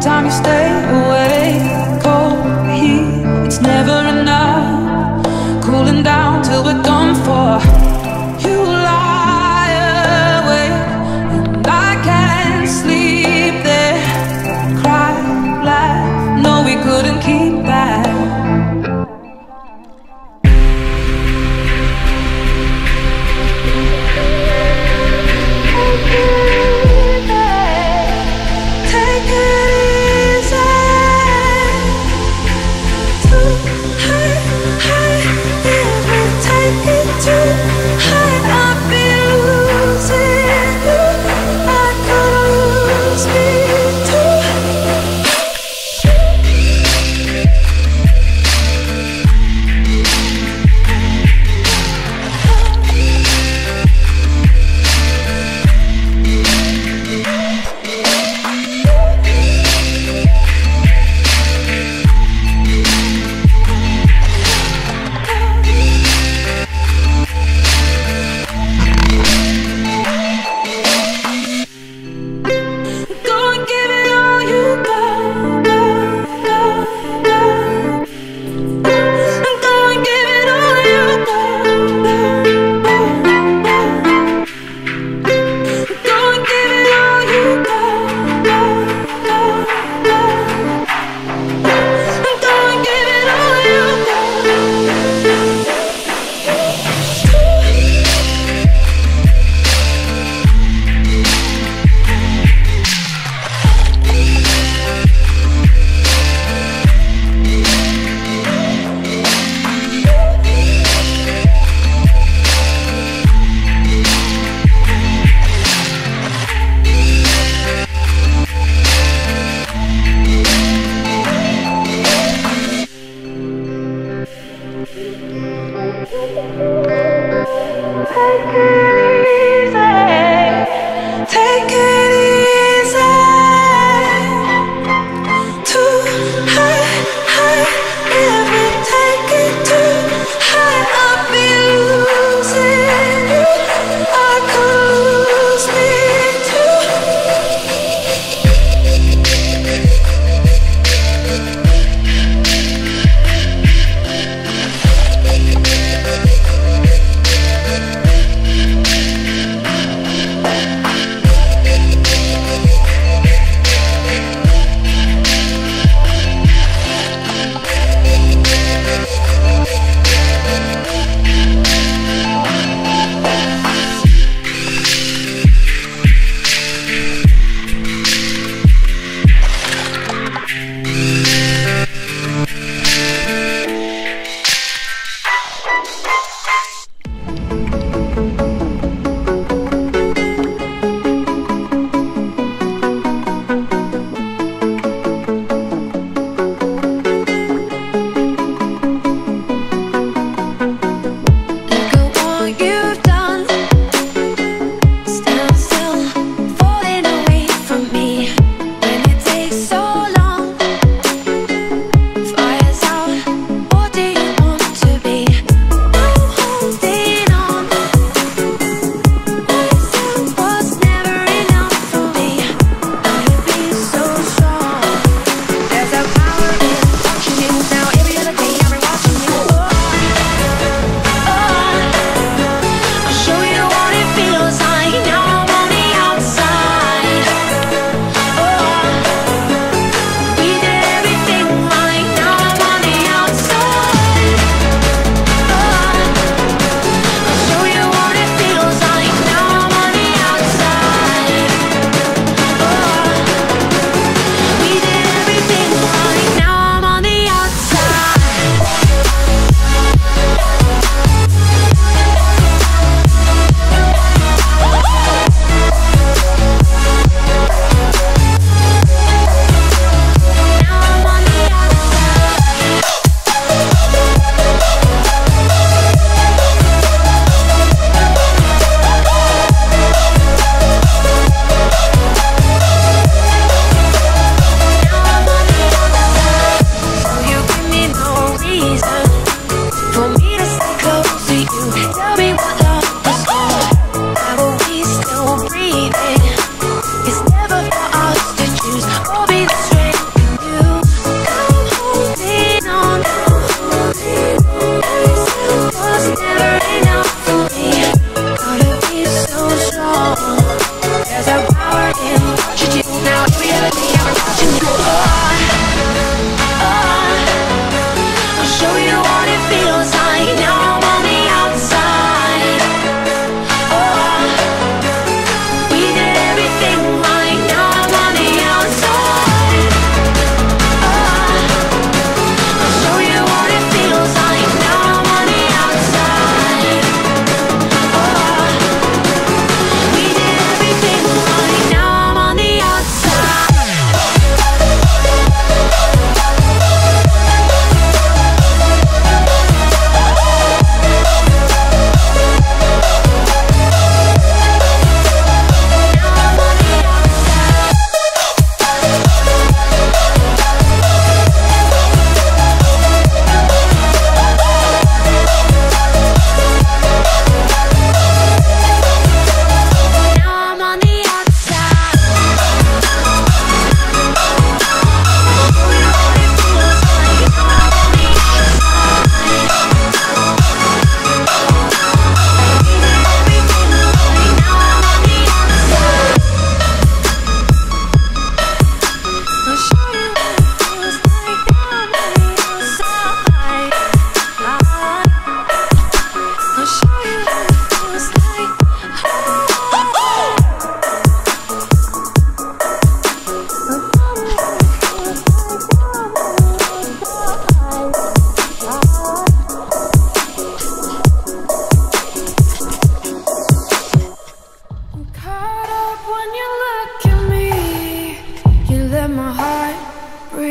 time you stay away. Cold heat, it's never enough. Cooling down till we're done for. You lie awake and I can't sleep there. Cry, laugh, no we couldn't keep back. Thank you.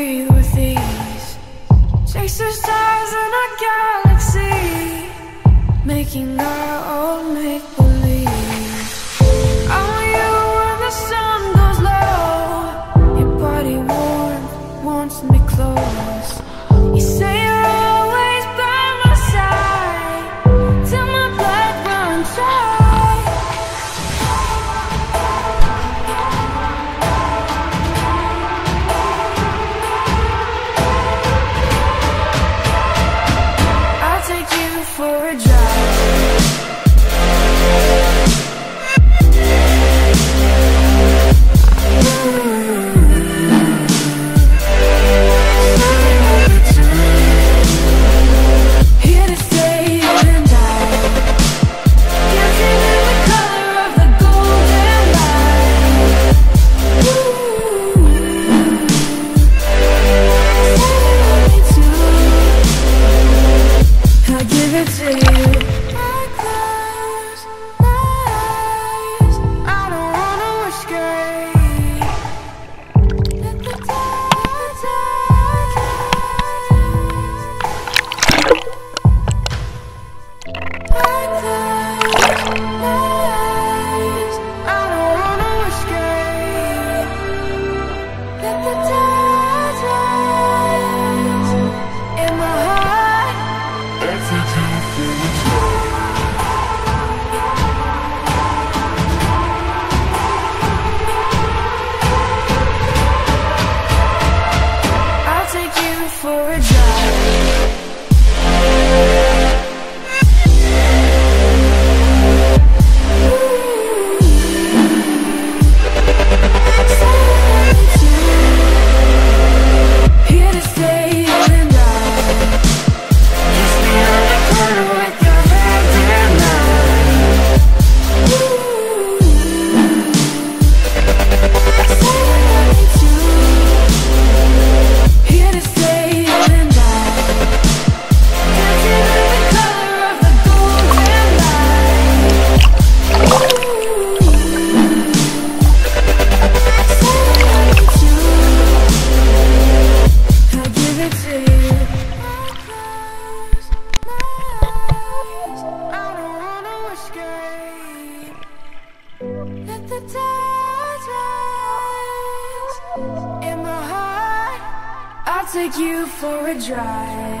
breathe with ease. Chase the stars in our galaxy, making our own make-believe. Oh, you when the sun goes low, your body warm wants me close. You say you're always by my side, till my blood runs dry. Take you for a drive.